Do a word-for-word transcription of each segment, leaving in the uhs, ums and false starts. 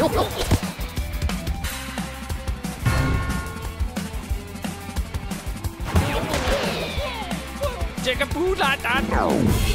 Take a poo like that. Oh.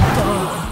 Oh,